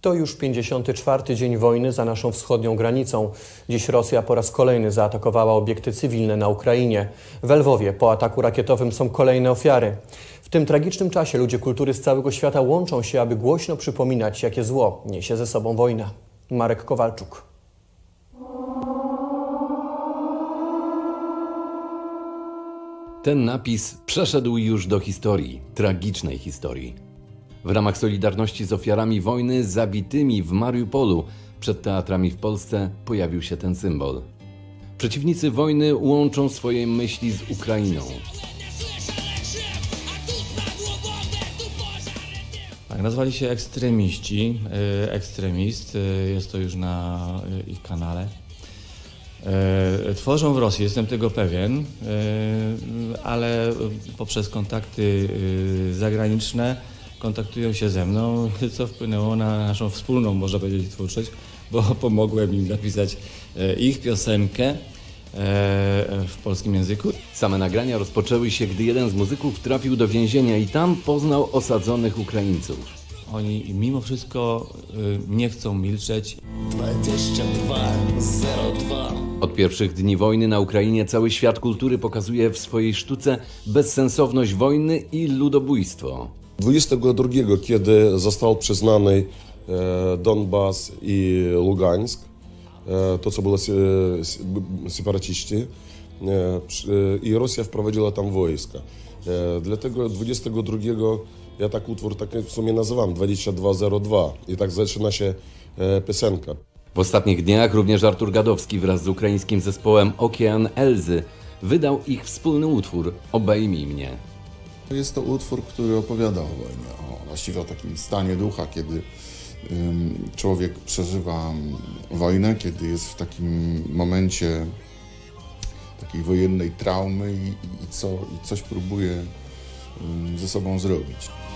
To już 54. dzień wojny za naszą wschodnią granicą. Dziś Rosja po raz kolejny zaatakowała obiekty cywilne na Ukrainie. We Lwowie po ataku rakietowym są kolejne ofiary. W tym tragicznym czasie ludzie kultury z całego świata łączą się, aby głośno przypominać, jakie zło niesie ze sobą wojna. Marek Kowalczuk. Ten napis przeszedł już do historii, tragicznej historii. W ramach solidarności z ofiarami wojny zabitymi w Mariupolu przed teatrami w Polsce pojawił się ten symbol. Przeciwnicy wojny łączą swoje myśli z Ukrainą. Tak, nazwali się ekstremiści, ekstremist, jest to już na ich kanale. Tworzą w Rosji, jestem tego pewien, ale poprzez kontakty zagraniczne kontaktują się ze mną, co wpłynęło na naszą wspólną, można powiedzieć, twórczość, bo pomogłem im napisać ich piosenkę w polskim języku. Same nagrania rozpoczęły się, gdy jeden z muzyków trafił do więzienia i tam poznał osadzonych Ukraińców. Oni mimo wszystko nie chcą milczeć. 22:02. Od pierwszych dni wojny na Ukrainie cały świat kultury pokazuje w swojej sztuce bezsensowność wojny i ludobójstwo. 22, kiedy został przyznany Donbas i Ługansk, to co było separatyści, i Rosja wprowadziła tam wojska. Dlatego 22, ja tak utwór tak w sumie nazywam, 22:02, i tak zaczyna się piosenka. W ostatnich dniach również Artur Gadowski wraz z ukraińskim zespołem Okean Elzy wydał ich wspólny utwór Obejmij Mnie. Jest to utwór, który opowiada o wojnie, właściwie o takim stanie ducha, kiedy człowiek przeżywa wojnę, kiedy jest w takim momencie takiej wojennej traumy i coś próbuje ze sobą zrobić.